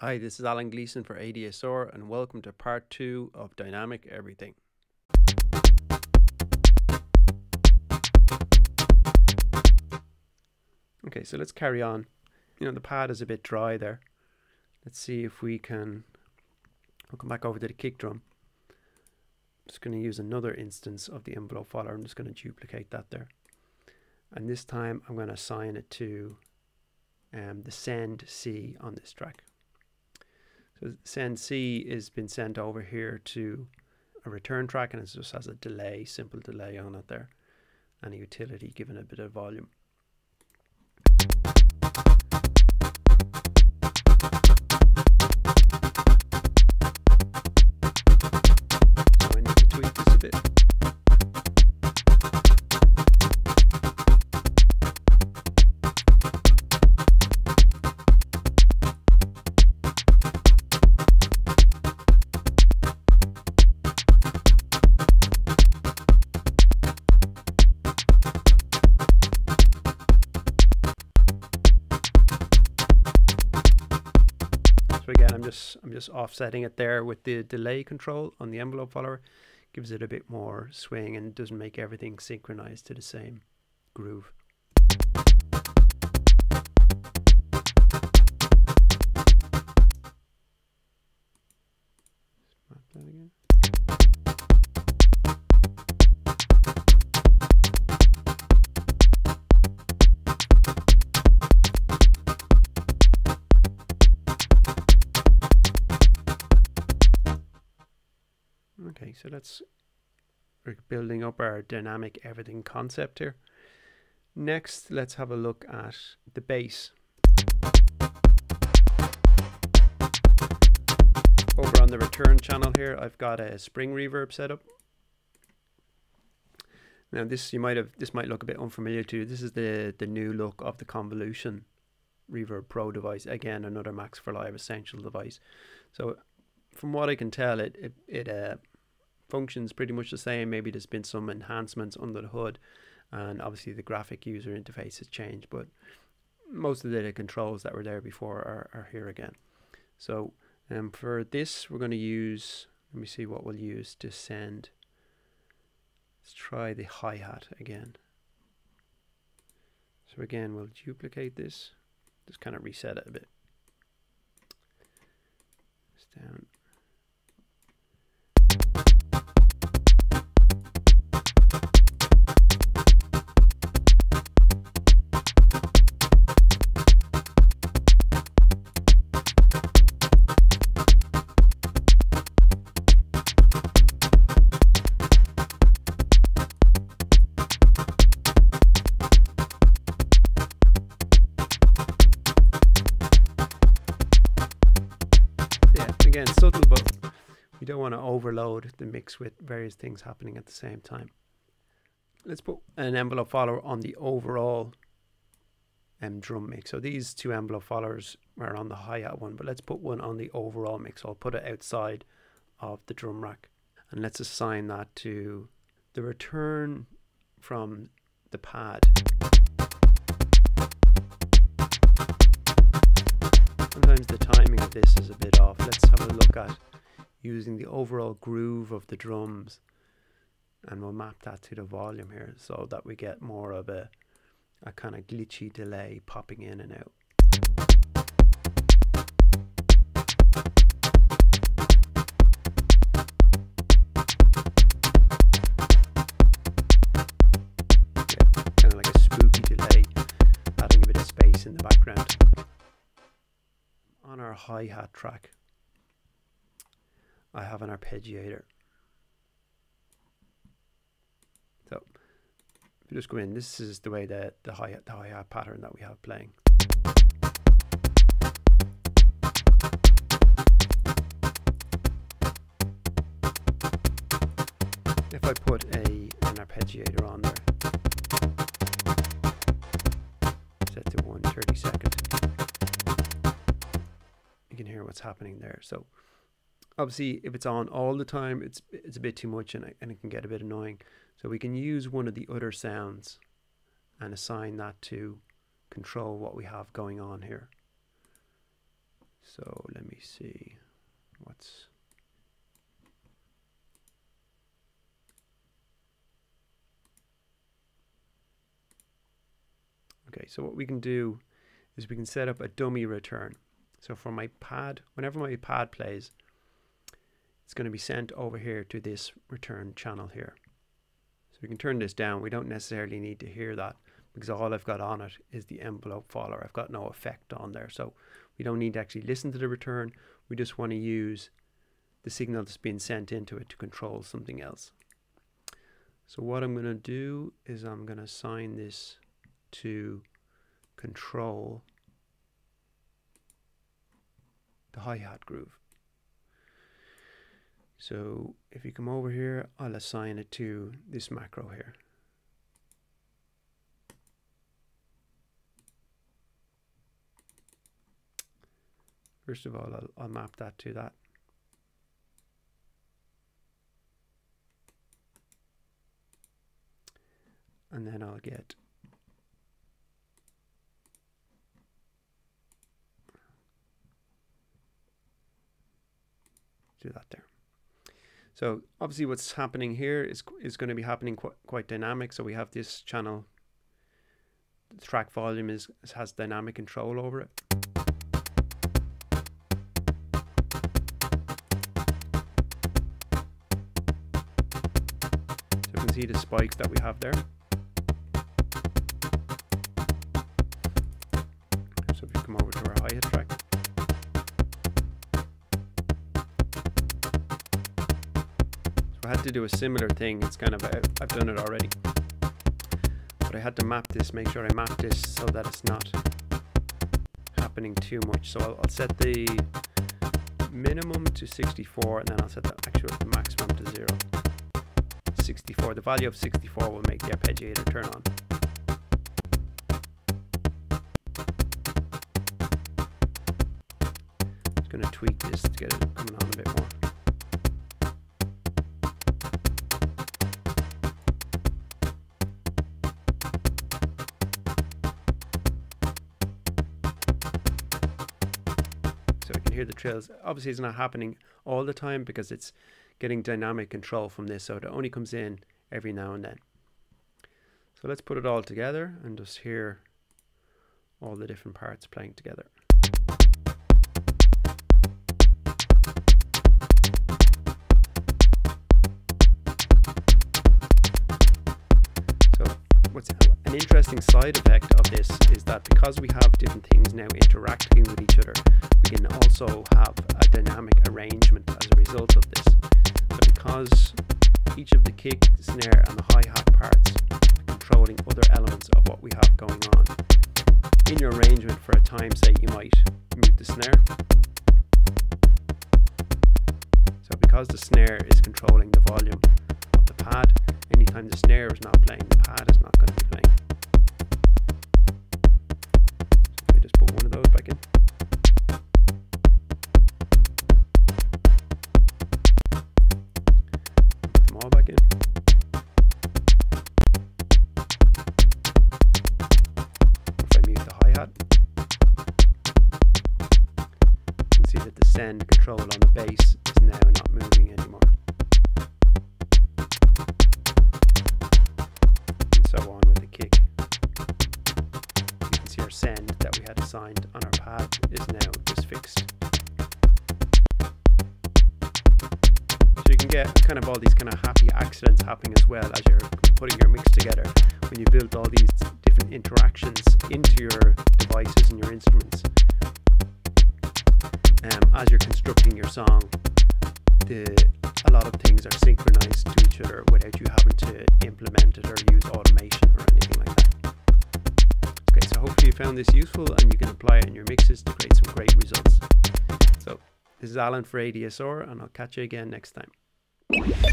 Hi, this is Alan Gleeson for ADSR and welcome to part 2 of Dynamic Everything. Okay, so let's carry on. You know, the pad is a bit dry there. Let's see if we can... I'll come back over to the kick drum. I'm just going to use another instance of the envelope follower. I'm just going to duplicate that there. And this time I'm going to assign it to the send C on this track. So send C has been sent over here to a return track and it just has a delay, simple delay on it there, and a utility giving a bit of volume. So I need to tweak this a bit. I'm just offsetting it there with the delay control on the envelope follower. Gives it a bit more swing and doesn't make everything synchronized to the same groove. Map that again. Okay, so we're building up our dynamic everything concept here. Next, let's have a look at the bass. Over on the return channel here, I've got a spring reverb set up. Now this might look a bit unfamiliar to you. This is the new look of the Convolution Reverb Pro device. Again, another Max for Live essential device. So from what I can tell, it functions pretty much the same. Maybe there's been some enhancements under the hood, and obviously the graphic user interface has changed, but most of the controls that were there before are here again. So for this we're going to use, let me see what we'll use to send. Let's try the hi-hat again. So again, we'll duplicate this, just kind of reset it a bit. It's down. Again, subtle, but we don't want to overload the mix with various things happening at the same time. Let's put an envelope follower on the overall drum mix. So these two envelope followers are on the hi-hat one, but let's put one on the overall mix. So I'll put it outside of the drum rack, and let's assign that to the return from the pad. Sometimes the timing of this is a bit off. Let's have a look at using the overall groove of the drums, and we'll map that to the volume here so that we get more of a kind of glitchy delay popping in and out. Yeah, kind of like a spooky delay, adding a bit of space in the background. On our hi-hat track, I have an arpeggiator. So if you just go in, this is the way that the hi-hat pattern that we have playing. If I put an arpeggiator on there, set to 1/32. Can hear what's happening there. So obviously if it's on all the time, it's a bit too much, and it can get a bit annoying. So we can use one of the other sounds and assign that to control what we have going on here. So let me see what's... Okay, so what we can do is we can set up a dummy return. So for my pad, whenever my pad plays, it's going to be sent over here to this return channel here. So we can turn this down. We don't necessarily need to hear that because all I've got on it is the envelope follower. I've got no effect on there. So we don't need to actually listen to the return. We just want to use the signal that's being sent into it to control something else. So what I'm going to do is I'm going to assign this to control the hi-hat groove. So if you come over here, I'll assign it to this macro here. First of all, I'll map that to that. And then I'll get do that there. So obviously what's happening here is going to be happening quite dynamic. So we have this channel, the track volume has dynamic control over it. So you can see the spike that we have there. So if you come over to our hi-hat track. I had to do a similar thing. It's kind of, I've done it already, but I had to map this, make sure I map this so that it's not happening too much. So I'll set the minimum to 64 and then I'll set the actual maximum to 0. 64, the value of 64 will make the arpeggiator turn on. I'm just going to tweak this to get it coming on a bit more. Hear the trills. Obviously it's not happening all the time because it's getting dynamic control from this, so it only comes in every now and then. So let's put it all together and just hear all the different parts playing together. So what's an interesting side effect of this is that because we have different things now interacting with each other, we can also have a dynamic arrangement as a result of this. So because each of the kick, the snare and the hi-hat parts are controlling other elements of what we have going on. In your arrangement for a time, say you might mute the snare. So because the snare is controlling the volume of the pad, anytime the snare is not playing, the pad is not going to be playing. So if I just put one of those back in. Send control on the bass is now not moving anymore, and so on with the kick. You can see our send that we had assigned on our pad is now just fixed. So you can get kind of all these kind of happy accidents happening as well as you're putting your mix together. When you build all these different interactions into your devices and your instruments, as you're constructing your song, a lot of things are synchronized to each other without you having to implement it or use automation or anything like that. Okay, so hopefully you found this useful and you can apply it in your mixes to create some great results. So this is Alan for ADSR and I'll catch you again next time.